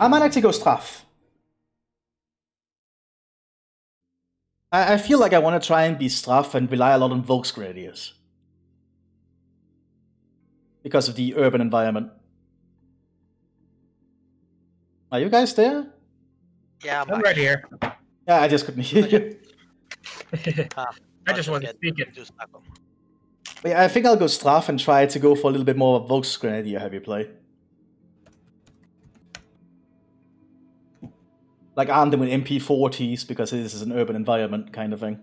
I'm an to go Straff. I feel like I want to try and be Straff and rely a lot on Volksgrenadiers. Because of the urban environment. Are you guys there? Yeah, I'm right here. Yeah, I just couldn't hear you. I just wasn't speaking. Yeah, I think I'll go Straff and try to go for a little bit more of a Volksgrenadier heavy play. Like arm them with MP40s because this is an urban environment kind of thing.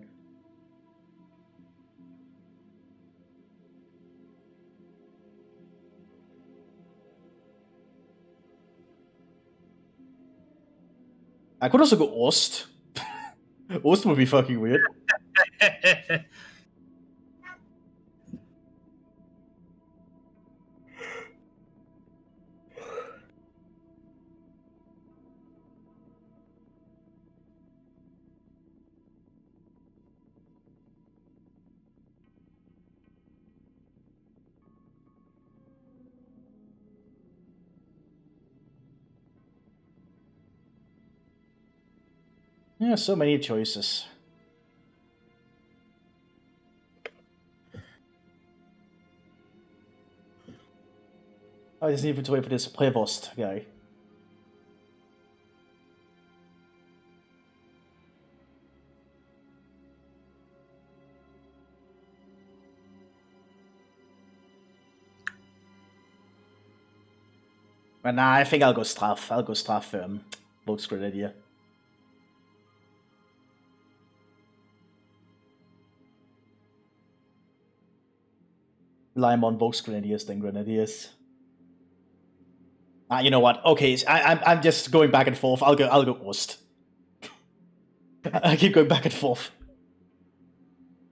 I could also go Ost. Ost would be fucking weird. Yeah, so many choices. I just need to wait for this Prevost guy. But nah, I think I'll go Straff. I'll go Straff Volksgrenadier. Lime on Volksgrenadiers than Grenadiers. Ah, you know what? Okay, so I'm just going back and forth. I'll go Ost. I keep going back and forth.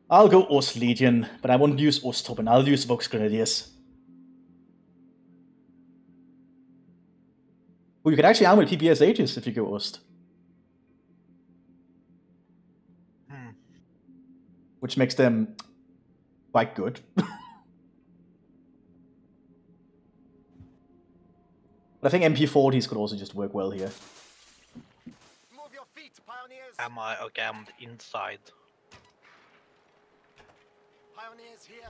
I'll go Ost Legion, but I won't use Osttruppen. I'll use Volksgrenadiers. Well, you can actually arm with PPSHs if you go Ost, which makes them quite good. But I think MP40s could also just work well here. Move your feet, pioneers. Okay, I'm inside. Pioneers here.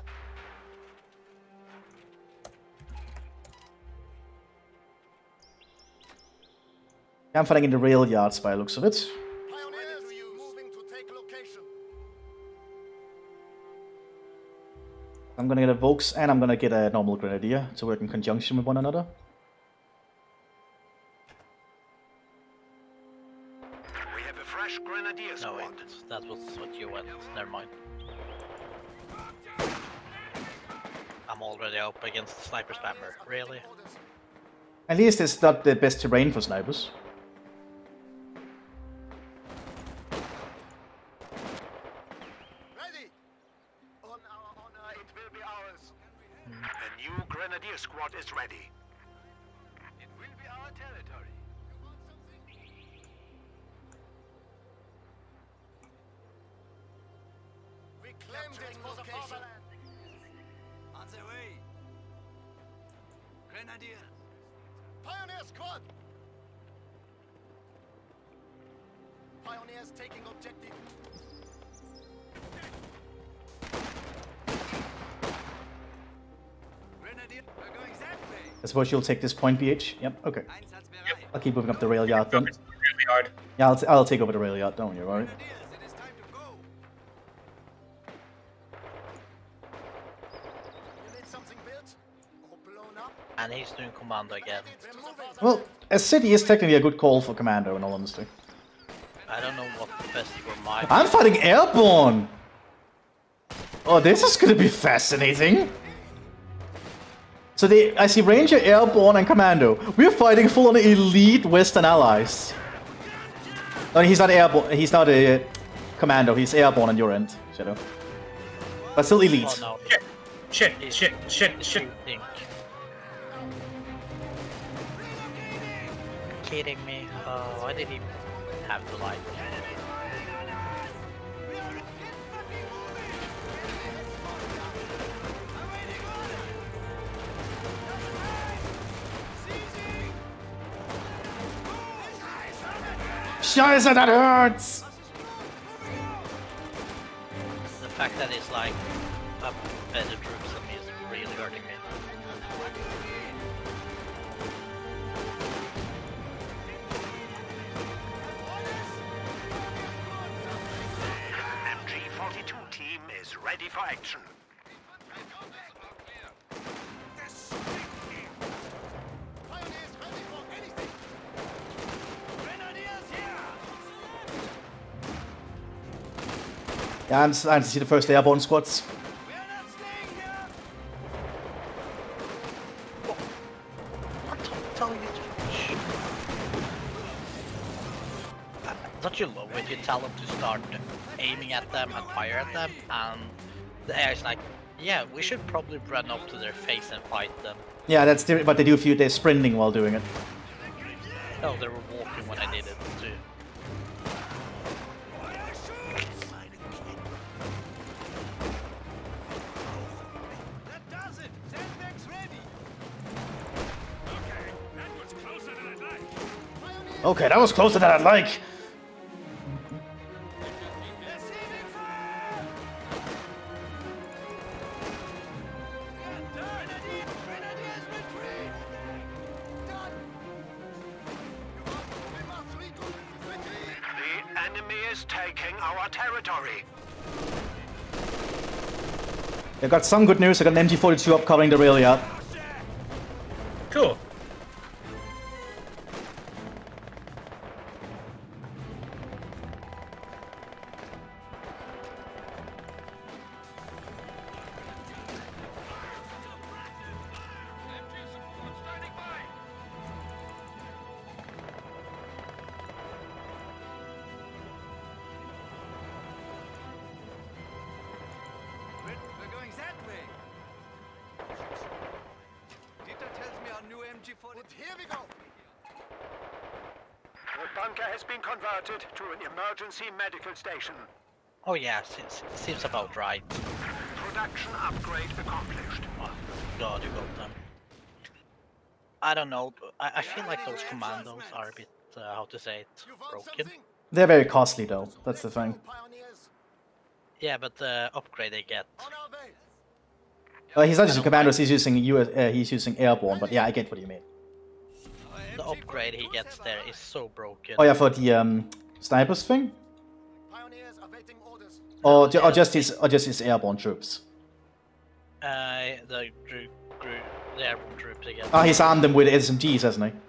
I'm fighting in the rail yards by the looks of it. Pioneers moving to take location. I'm gonna get a Volks and I'm gonna get a normal Grenadier to work in conjunction with one another. No, wait, that was what you went. Never mind. I'm already up against the sniper spammer. Really? At least it's not the best terrain for snipers. Ready? On our honor, it will be ours. The new Grenadier squad is ready. It will be our territory. On the way. Grenadier. Pioneer squad. Pioneers taking objective. Grenadier, we're going that way. I suppose you'll take this point, BH. Yep. Okay. Yep. I'll keep moving up the rail yard then. Really hard. Yeah, I'll take over the rail yard. Don't you worry. And he's doing commando again. Well, a city is technically a good call for commando, in all honesty. I don't know what the best for mine. I'm fighting airborne! Oh, this is gonna be fascinating! So I see Ranger, Airborne, and Commando. We're fighting full on elite Western allies. No, he's not airborne, he's not a commando, he's airborne on your end, Shadow. But still elite. Oh, no. Shit. Kidding me? Oh, I didn't even have to lie. Scheiße, that hurts! The fact that it's like up as a troop something is really hurting me. MG42 team is ready for action. Yeah, I'm starting to see the first airborne squads. Don't you love when you tell them to start aiming at them and fire at them, and the air is like, yeah, we should probably run up to their face and fight them. Yeah, that's the, what they do for you. They're sprinting while doing it. No, they were walking when I did it too. Okay, that was closer than I'd like. The enemy is taking our territory. I got some good news. I got an MG42 up covering the rail yard. Cool. To an emergency medical station. Oh yeah, seems about right. Production upgrade accomplished. Oh god, you got them. I don't know, I feel like those commandos are a bit, how to say it, broken. They're very costly though, that's the thing. Yeah, but the upgrade they get. He's not using commandos, he's using airborne, but yeah, I get what you mean. The upgrade he gets there is so broken. Oh yeah, for the snipers thing? Or, yeah, or just his airborne troops? The airborne troops again. Oh, he's armed them with SMGs, hasn't he?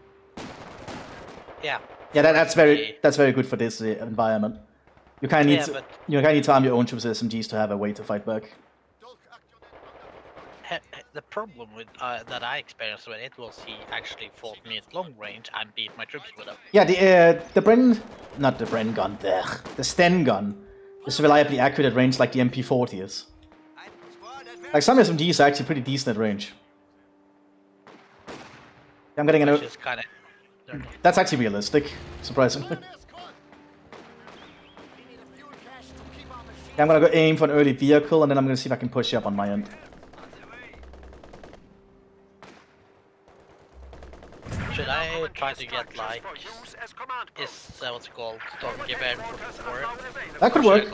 Yeah. Yeah, that's very good for this environment. You kind of need to arm your own troops with SMGs to have a way to fight back. The problem with that I experienced with it was he actually fought me at long range and beat my troops with him. Yeah, the Sten gun is reliably accurate at range like the MP40 is. Like some SMGs are actually pretty decent at range. I'm getting an. That's actually realistic, surprisingly. I'm gonna go aim for an early vehicle and then I'm gonna see if I can push you up on my end. Should I try to get like, is what's it called, Stormgewehr 44? That could work.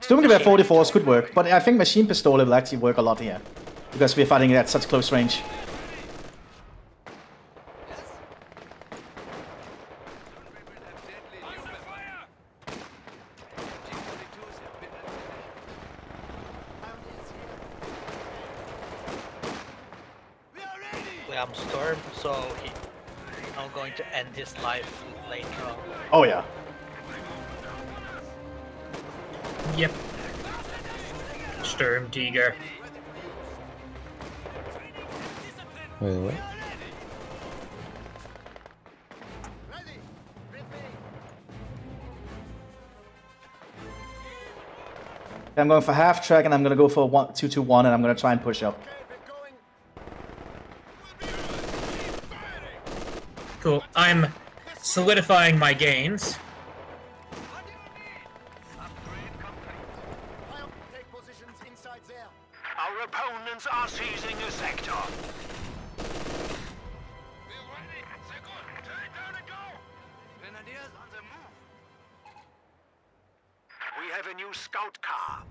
Sturmgewehr 44s could work, but I think machine pistol will actually work a lot here, because we're fighting it at such close range. His life later on. Oh yeah. Yep. Sturmtieger. Wait, what? I'm going for half track and I'm gonna go for 1-2-2-1 and I'm gonna try and push up. Cool. I'm solidifying my gains. Our opponents are seizing a sector. We're ready. They're going. Turn it down and go. Grenadiers on the move. We have a new scout car.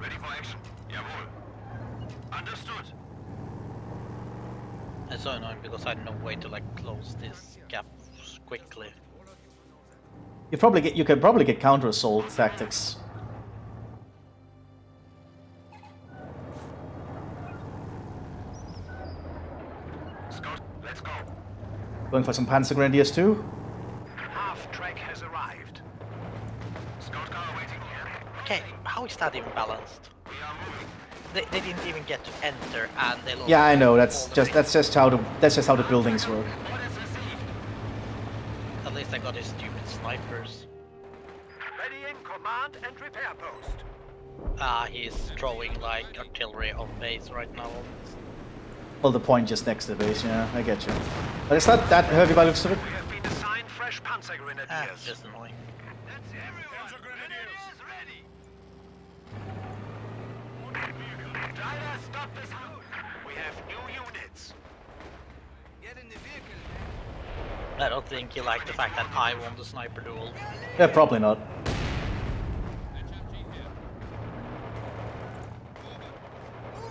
Ready for action. Jawohl. Understood. That's so annoying because I had no way to like close this gap quickly. You can probably get counter assault tactics. Let's go. Going for some Panzer Grenadiers too. Half track has arrived. Scout car waiting here. Okay, how is that even balanced? They didn't even get to enter, and they lost. Yeah, I know. That's just how the buildings work. At least I got his stupid snipers. Ready in command and repair post. Ah, he's throwing like artillery on base right now. Well, the point just next to the base. Yeah, I get you. But it's not that heavy by looks of it. We have been assigned fresh Panzer Grenadiers. Just annoying. That's everyone. Panzer Grenadiers ready. Driver, stop this house. We have new units. Get in the vehicle. I don't think you like the fact that I won the sniper duel. Yeah, probably not. Move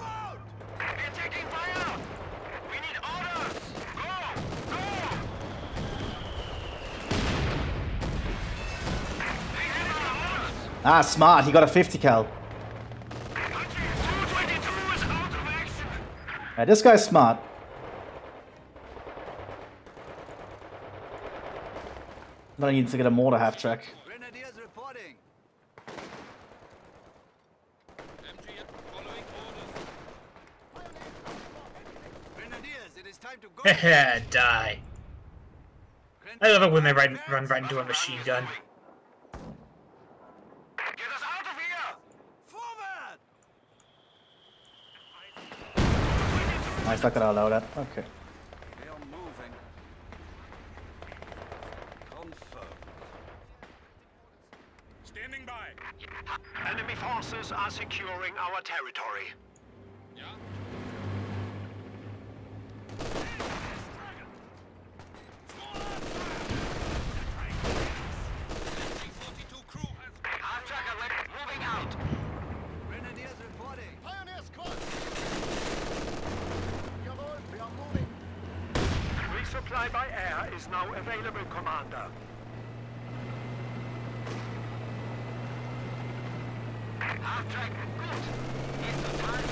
out! They're taking fire! We need orders! Go! Go! They have our orders! Ah, smart. He got a 50 cal. Yeah, this guy's smart. But I need to get a mortar half track. Grenadiers reporting. MG following orders. Grenadiers, it is time to go. Die. I love it when they run right into a machine gun. I thought that I'd allow that. Okay. They are moving. Confirmed. Standing by. Enemy forces are securing our territory. Yeah. MG42 crew has our tracker left moving out. Grenadiers reporting. Pioneer squad. Supply by air is now available, Commander. Half-track, good. It's a time to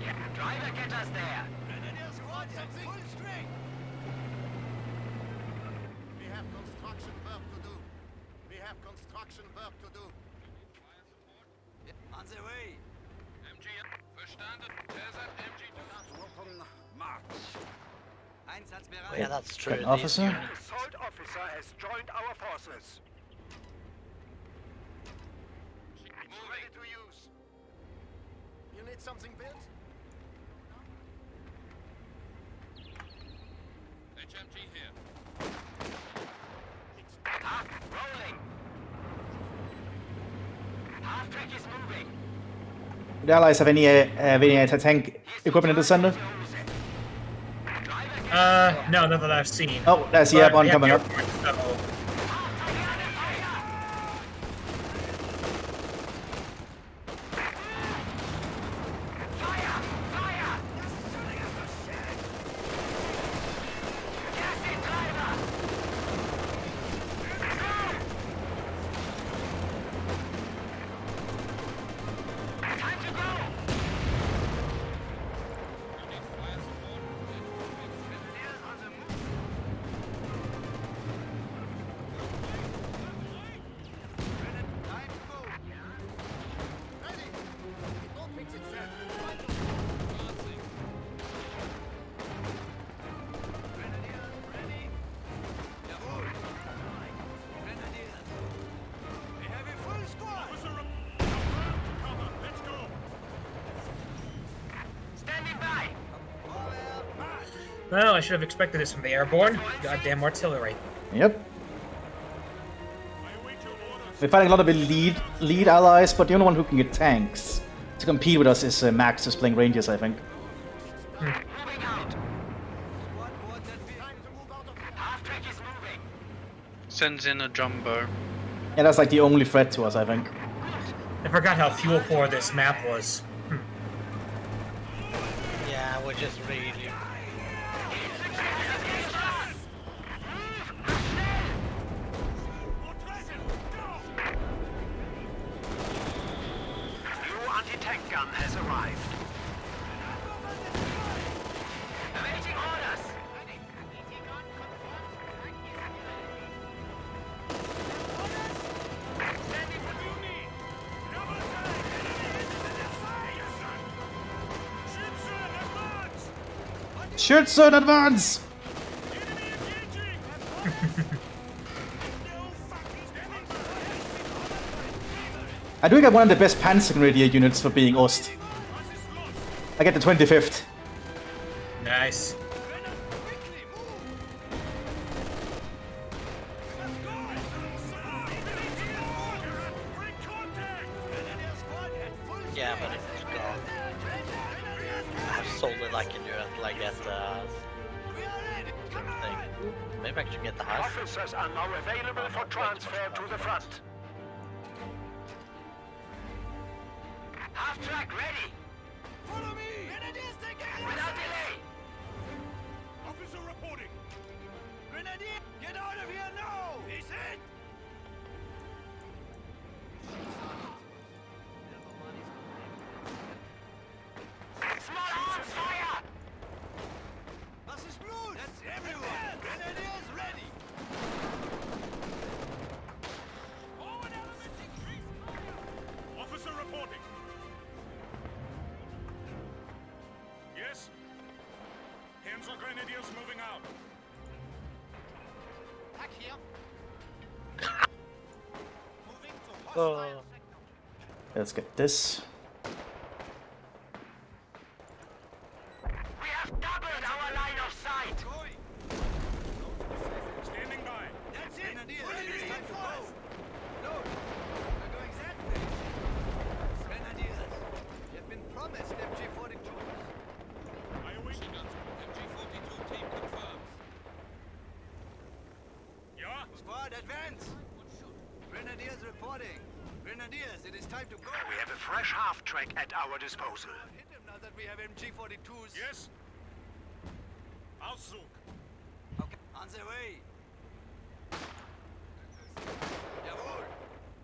yeah, driver, get us there. Grenadier squad, something full strength. We have construction work to do. We have construction work to do. On the way. MG, verstanden. MG2. Oh, yeah, that's true. An officer? Assault officer has joined our forces. Moving to use. You need something built? HMG here. Half rolling. Half track is moving. Do the allies have any anti-tank equipment in the center? No, not that I've seen. Oh, that's the airborne coming up. Well, I should have expected this from the airborne. Goddamn artillery. Yep. We're fighting a lot of lead allies, but the only one who can get tanks to compete with us is Max, who's playing Rangers, I think. Hmm. Sends in a Jumbo. Yeah, that's like the only threat to us, I think. I forgot how fuel poor this map was. Yeah, we're just really... Schütze in advance! I do get one of the best Panzer Grenadier units for being Ost. I get the 25th. Nice. Yeah, but it's gone. I've sold it like in Europe, like at thing. Maybe I should get the house. Officers are now available for transfer to the front. Half track ready. Follow me. Grenadiers take action. Without delay. Officer reporting. Grenadier, get out of here now. He's in. Let's get this. We have doubled our line of sight. Standing by. That's it. Grenadiers take fire. No, we're going that way. Grenadiers, you have been promised MG42. I await you. MG42 team confirmed. Yeah. Squad advance. Grenadiers reporting. Grenadiers, it is time to go. We have a fresh half-track at our disposal. Hit him now that we have MG42s. Yes. Auszug. Okay, on the way. Jawohl.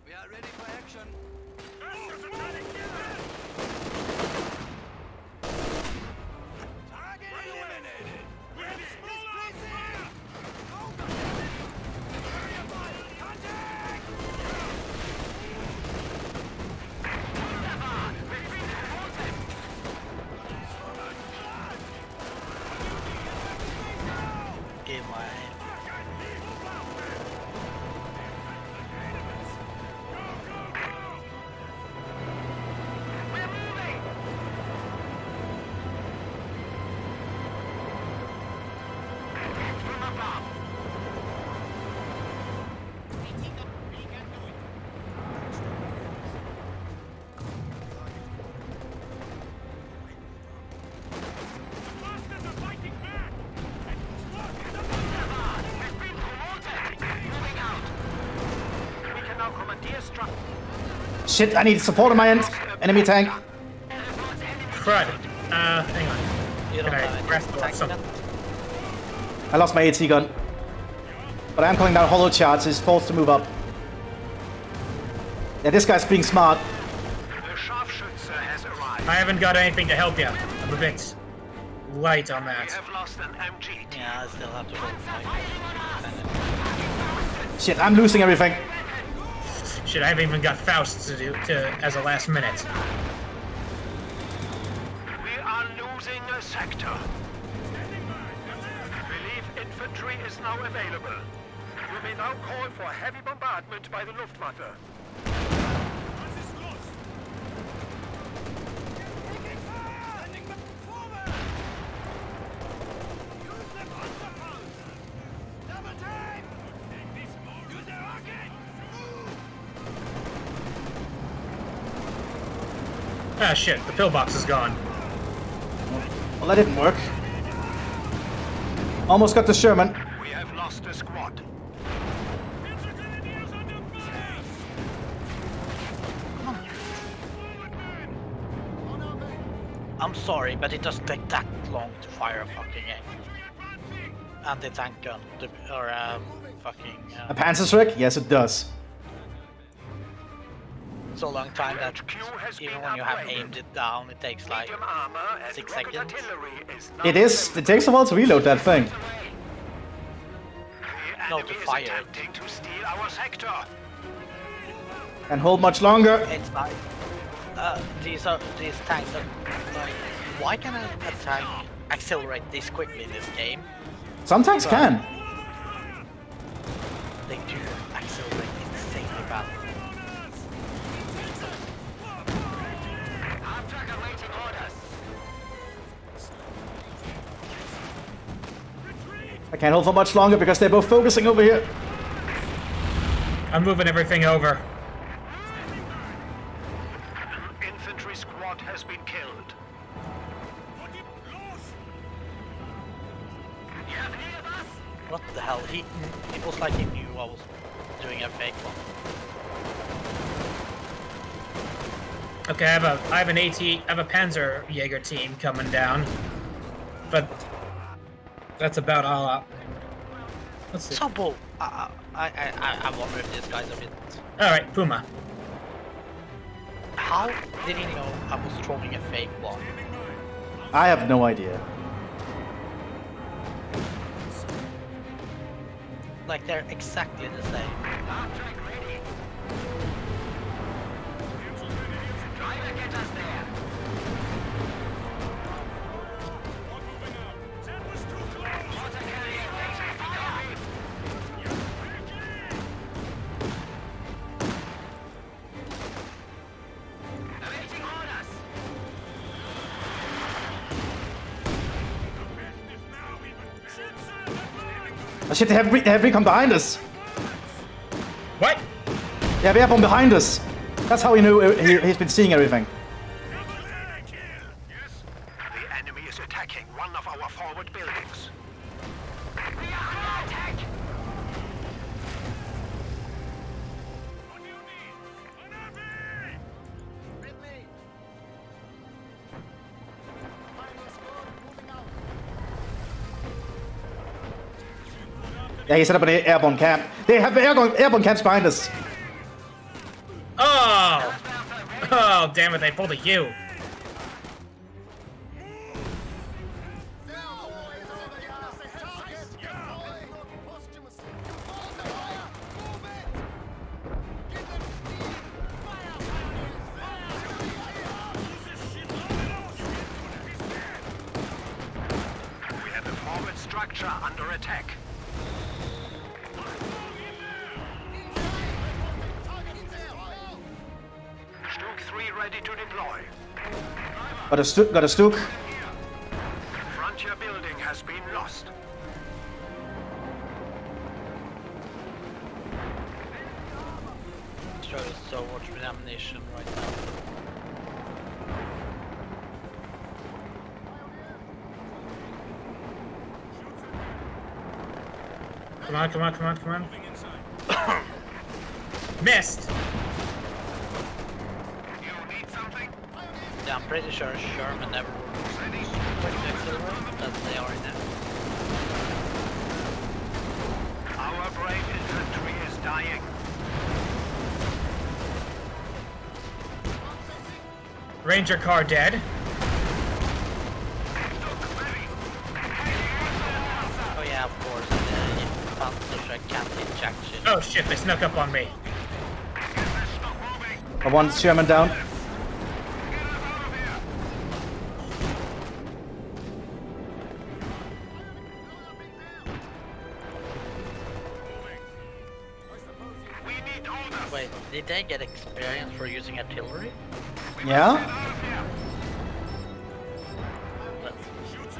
We are ready for action. Target eliminated. We have Shit, I need support on my end. Enemy tank. Crud. Hang on. You don't have I lost my AT gun. But I am calling down hollow charge, so it's forced to move up. Yeah, this guy's being smart. The Scharfschütze has arrived. I haven't got anything to help you. I'm a bit light on that. We have lost an MG. Yeah, I still have to roll. Shit, I'm losing everything. Shit, I haven't even got Faust to do as a last minute. We are losing a sector. I believe infantry is now available. You may now call for heavy bombardment by the Luftwaffe. Ah, shit, the pillbox is gone. Well, that didn't work. Almost got the Sherman. We have lost a squad. I'm sorry, but it doesn't take that long to fire a fucking anti-tank gun, or fucking... a Panzerstrike? Yes, it does. It's a long time that even when you have aimed it down, it takes like 6 seconds. It is. It takes a while to reload that thing. No, to fire it. And hold much longer. It's nice. These tanks are like, why can a tank accelerate this quickly in this game? Some tanks can. They do accelerate insanely fast. I can't hold for much longer because they're both focusing over here. I'm moving everything over. What the hell? It was like he knew I was doing a fake one. Okay, I have a Panzer Jäger team coming down, but that's about all up. Let's see. Double. I wonder if this guy's a bit. All right, Puma. How did he know I was throwing a fake one? I have no idea. Like they're exactly the same. Oh shit, they have come behind us! What? Yeah, they have one behind us! That's how he knew he's been seeing everything. Yes. The enemy is attacking one of our forward buildings. We are under attack! On your knees! On our feet! With me! Firing squad moving out! Yeah, he set up an airborne camp. They have airborne camps behind us. Oh! Oh, damn it, they pulled a U. We have a forward structure under attack. Ready to deploy. Got a Stug. Frontier building has been lost. Shows so much with ammunition right now. Come on. Missed! Yeah, I'm pretty sure Sherman never works ready as they are now. Our brave infantry is dying. Ranger car dead. Oh yeah, of course. Oh shit, they snuck up on me. I want Sherman down. Did they get experience for using artillery? Yeah. But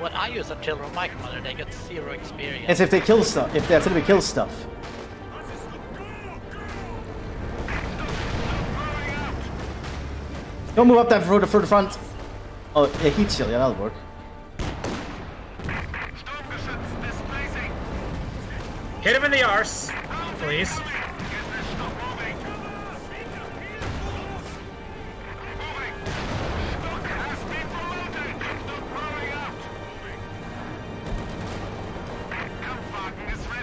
when I use artillery on my commander, they get 0 experience. It's if they kill stuff. If the artillery kills stuff. Don't move up that road for the front. Oh, a heat shield. Yeah, that'll work. Stormgeschütz displacing. Hit him in the arse, please.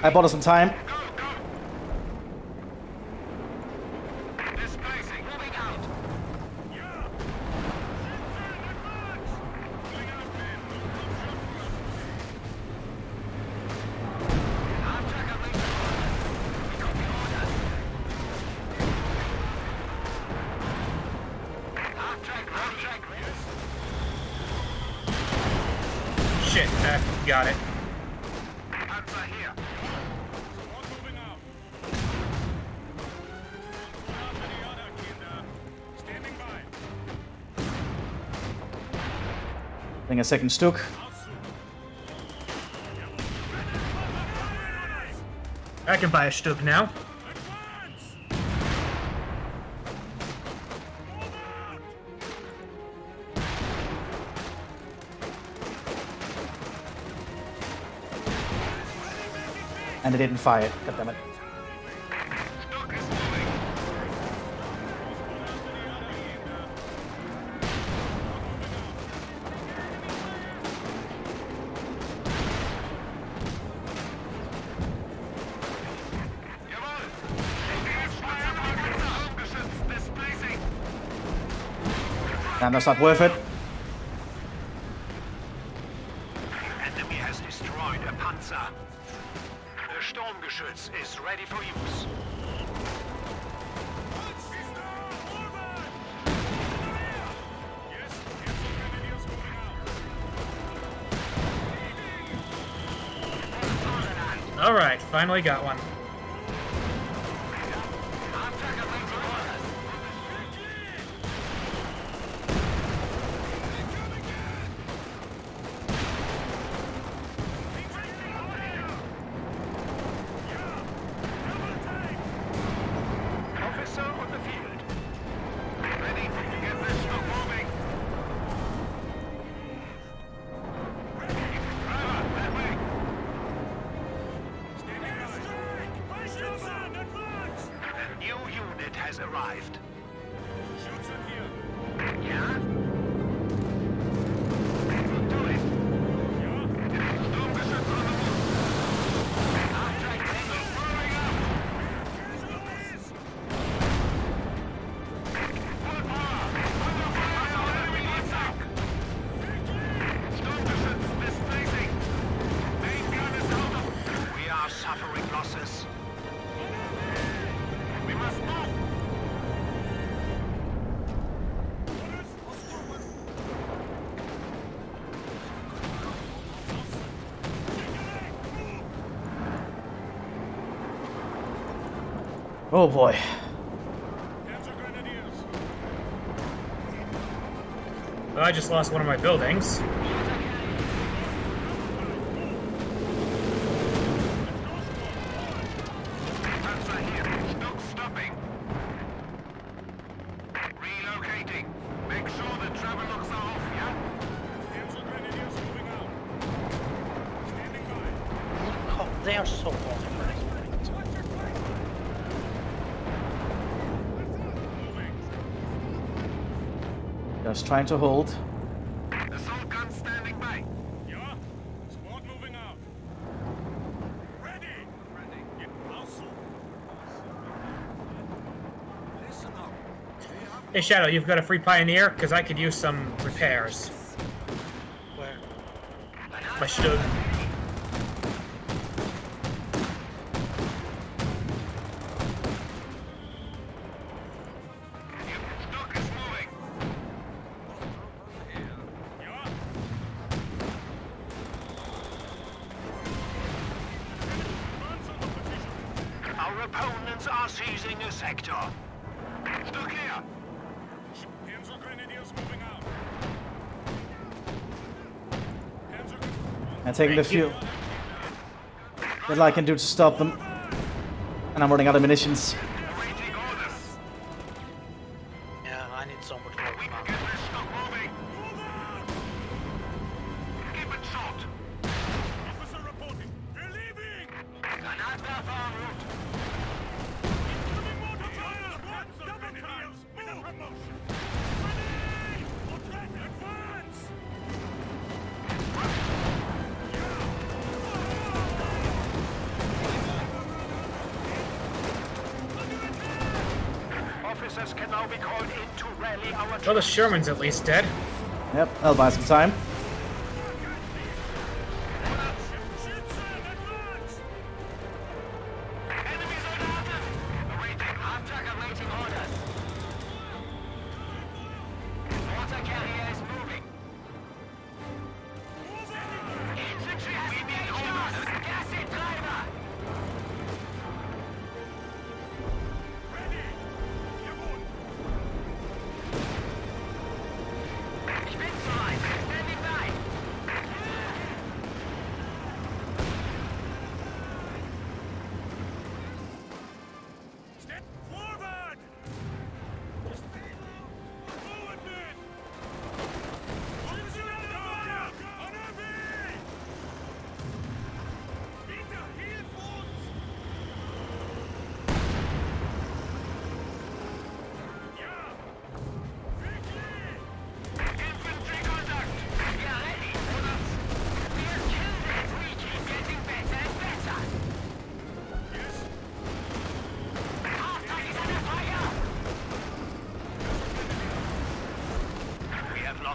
I bought us some time. Got it. I think a second Stug. I can buy a Stug now. And they didn't fire it. God damn it. Damn, that's not worth it. Enemy has destroyed a Panzer. The Stormgeschütz is ready for use. All right, finally got one. Arrived. Yeah? We are suffering losses. We must move. Oh boy. Panzer Grenadiers. Well, I just lost one of my buildings. Just trying to hold. Assault gun standing by. Yeah. Squad moving out. Ready. Ready. Get also. Listen up. Hey Shadow, you've got a free Pioneer because I could use some repairs. Where? My Stug. Opponents are seizing a sector. Stug here. Panzer Grenadiers moving out. I'm taking the few that I can do to stop them. And I'm running out of munitions. Yeah, I need so much more. We can get this Stug moving. Keep it short. Officer reporting. They're leaving. Granatwerfer en route. Well, the Sherman's at least dead. Yep, that'll buy some time.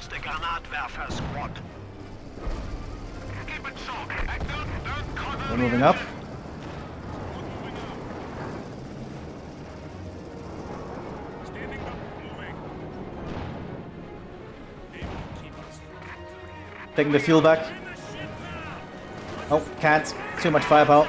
The Granatwerfer squad. We're moving up. Taking the fuel back. Oh, can't. Too much firepower.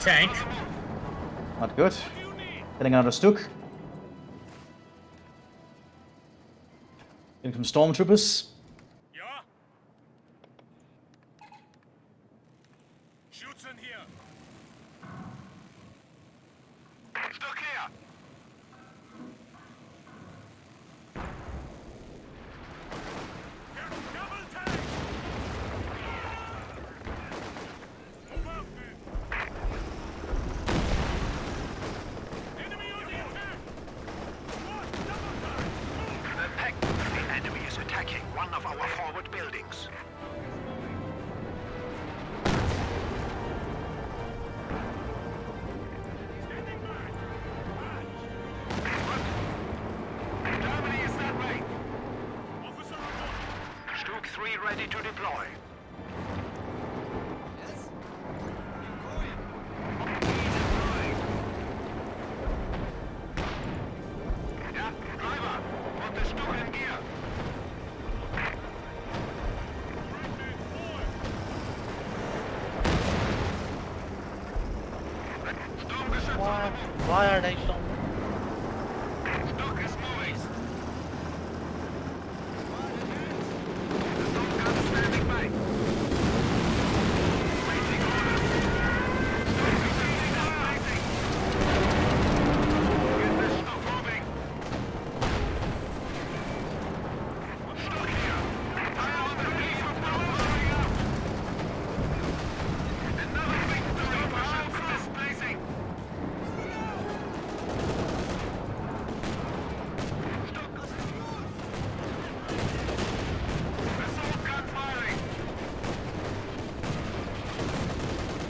Tank. Not good. Getting another Stug. Getting some Stormtroopers. Yeah. Shoots in here. Stug here. Why are they so?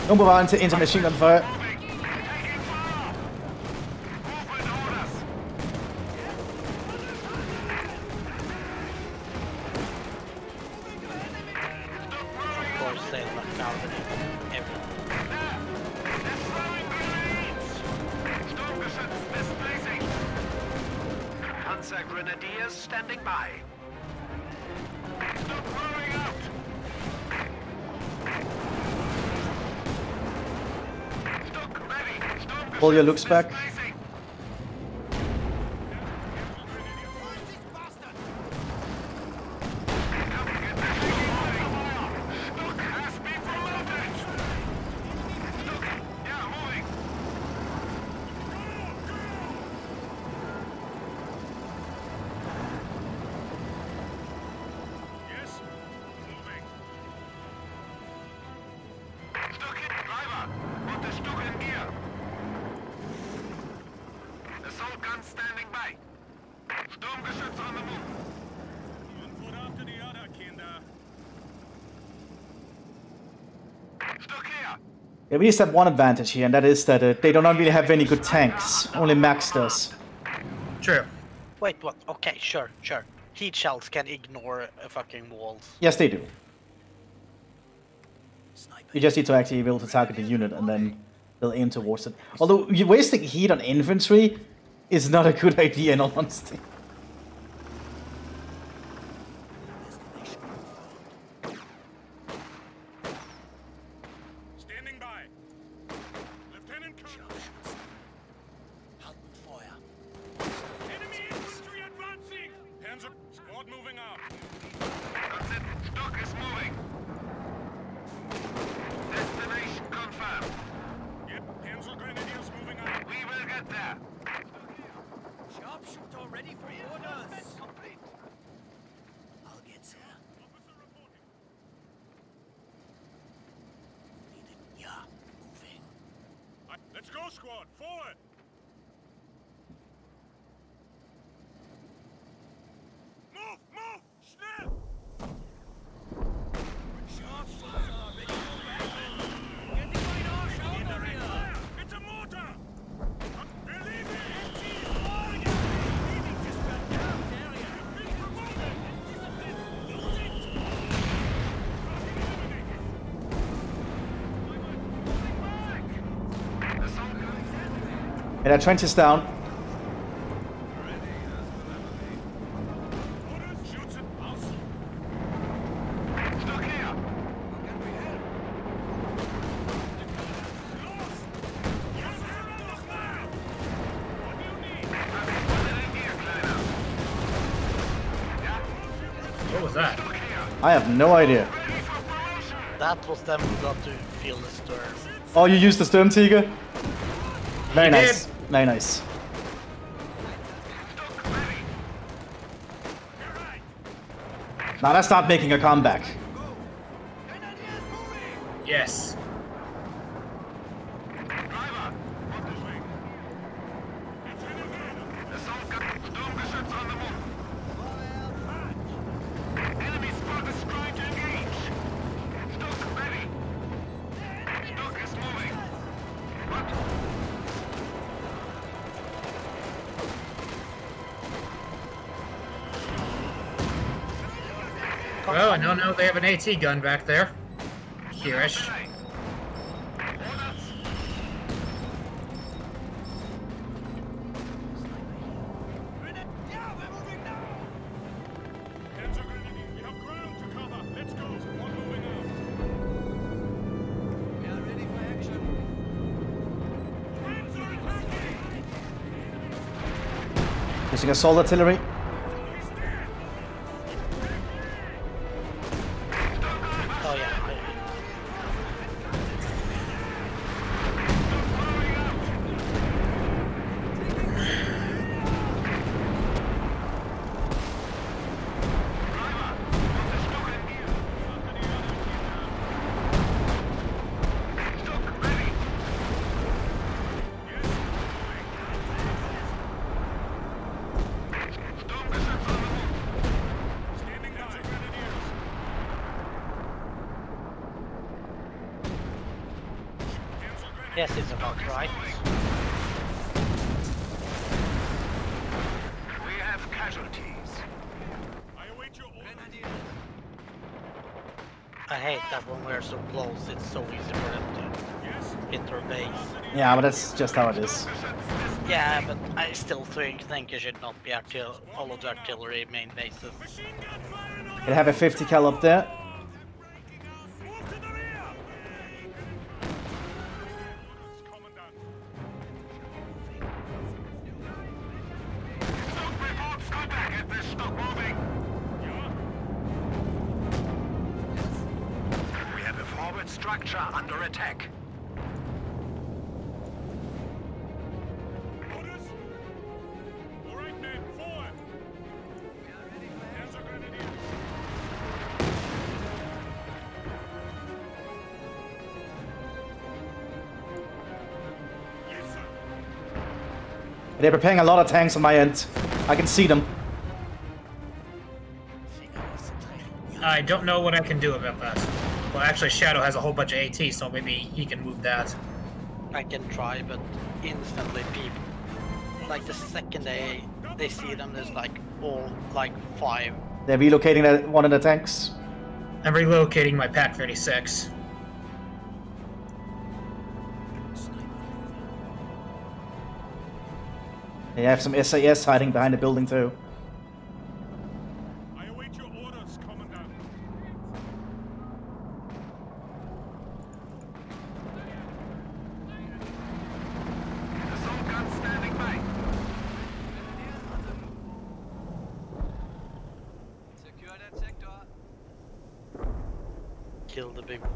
We'll move on to intermachine gun fire. Panzer Grenadiers standing by. Stop rolling out. Pull your looks back. Stug hit driver. Got the Stug in gear. Assault gun standing by. Sturmgeschütz on the move. One foot after the other, Kinder. Stug here. Yeah, we just have one advantage here, and that is that they do not really have any good tanks. Only Max does. True. Wait, what? Okay, sure, sure. Heat shells can ignore fucking walls. Yes, they do. You just need to actually be able to target the unit, and then they'll aim towards it. Although, wasting heat on infantry is not a good idea, in all honesty. Standing by. Lieutenant Colonel. Enemy infantry advancing. Panzer squad moving up. That's it. Stock is moving. Destination confirmed. Yep, Panzer Grenadiers moving up. We will get there. Sharpshooter ready for orders. Complete. I'll get there. Officer reporting. Needed. Yeah, moving. Let's go, squad. Forward. Move, move, schnell. And our trench is down. What was that? I have no idea. That was them who got to feel the Sturm. Oh, you used the Sturmtieger? Very nice. Very nice. Now that's not making a comeback. Yes. Well, I don't know, they have an AT gun back there. Hereish. Using assault artillery. Yes, it's about right. We have casualties. I await your order. I hate that when we're so close, it's so easy for them to hit their base. Yeah, but that's just how it is. Yeah, but I still think you should not be all of the artillery main bases. They have a 50 cal up there. Structure under attack. Orders. All right, men, forward. We are ready for Panzer Grenadiers. They're preparing a lot of tanks on my end. I can see them. I don't know what I can do about that. Well, actually, Shadow has a whole bunch of AT, so maybe he can move that. I can try, but instantly people, like the second they see them, there's like all like five. They're relocating that one of the tanks. I'm relocating my Pak 36. They have some SAS hiding behind the building too. I await your orders, Commandant. The assault gun standing by. Secure that sector. Kill the big one.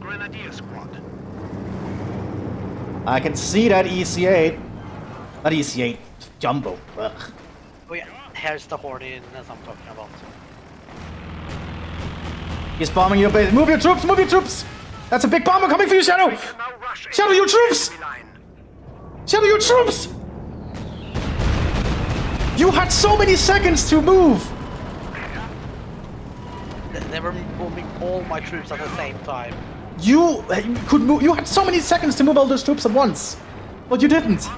Grenadier squad. I can see that EC8. That EC8 Jumbo. Ugh. Oh yeah, here's the Horde that's I'm talking about. He's bombing your base. Move your troops, move your troops! That's a big bomber coming for you, Shadow! Shadow your troops! Shadow your troops! You had so many seconds to move! They were moving all my troops at the same time. You could move. You had so many seconds to move all those troops at once, but you didn't.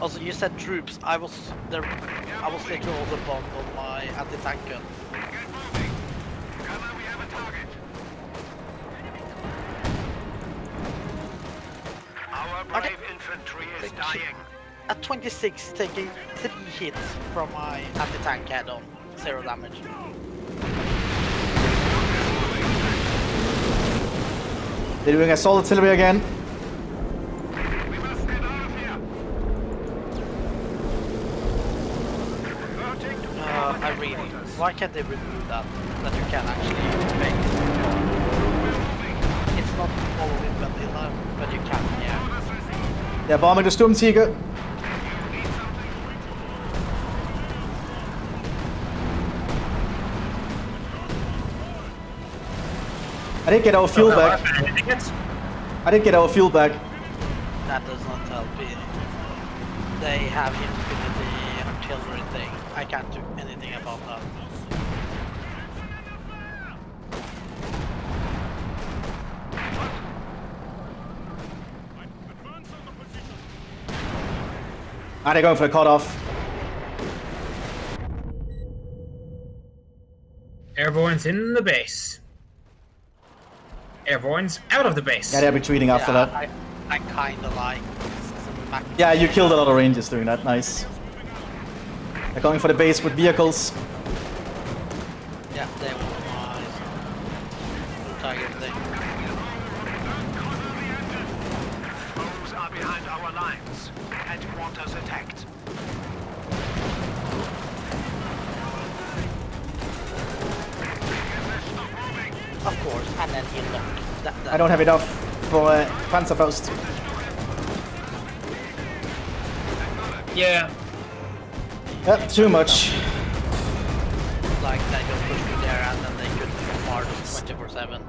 Also, you said troops. I was there. I was literally also bombed on my anti-tank gun. Our brave infantry is dying. At 26, taking 3 hits from my anti-tank head-on, 0 damage. They're doing assault artillery again. We must get out of here. I really. Why can't they remove that? That you can actually make. It's not all of it, but you can. Yeah. They're bombing the Sturmtieger. I didn't get our fuel back. I didn't get our fuel back. That does not help either. They have infinity artillery thing. I can't do anything about that. I had to go for a cutoff. Airborne's in the base. Everyone's out of the base. Yeah, they're retreating after that. I kinda like. Yeah, you killed a lot of Rangers doing that. Nice. They're going for the base with vehicles. Yeah, they were nice. Tiger thing. Foes are behind our lines. Headquarters attacked. Of course, and then he locked. I don't have enough for Panzerfaust. Yeah. That's too much. Like, they just pushed me there and then they could bombard 24/7.